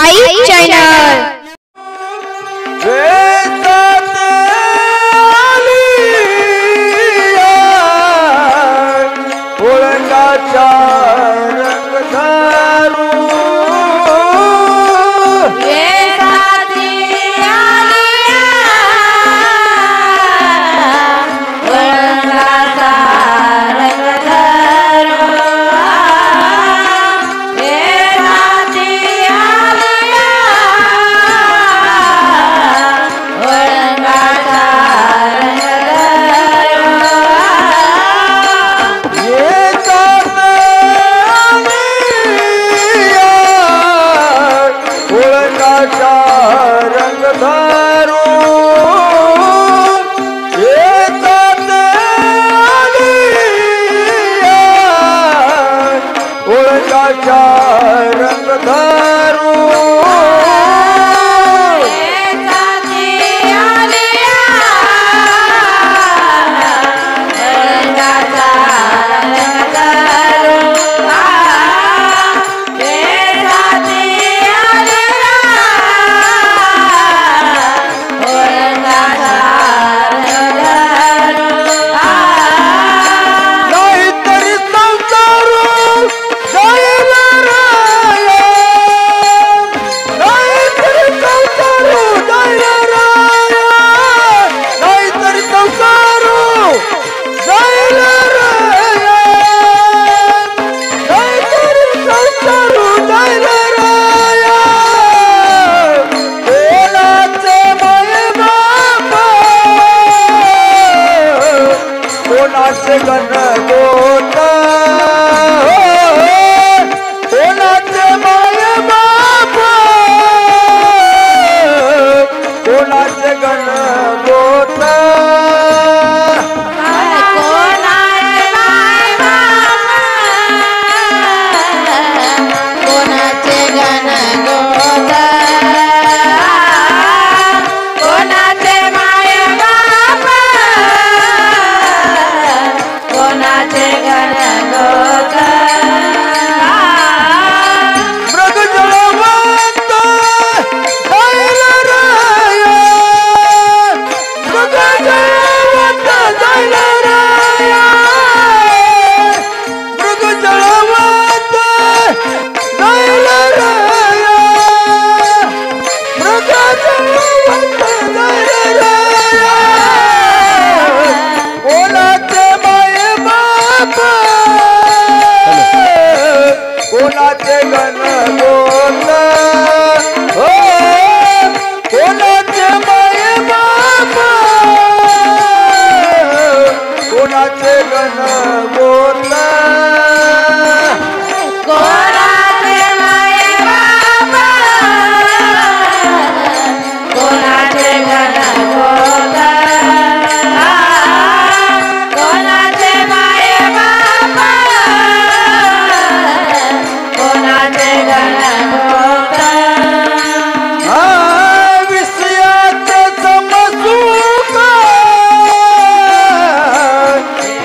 I channel.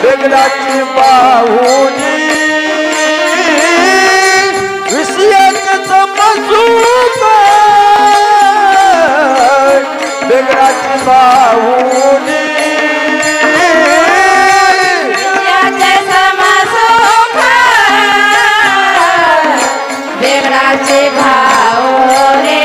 Big Raji Bhao Re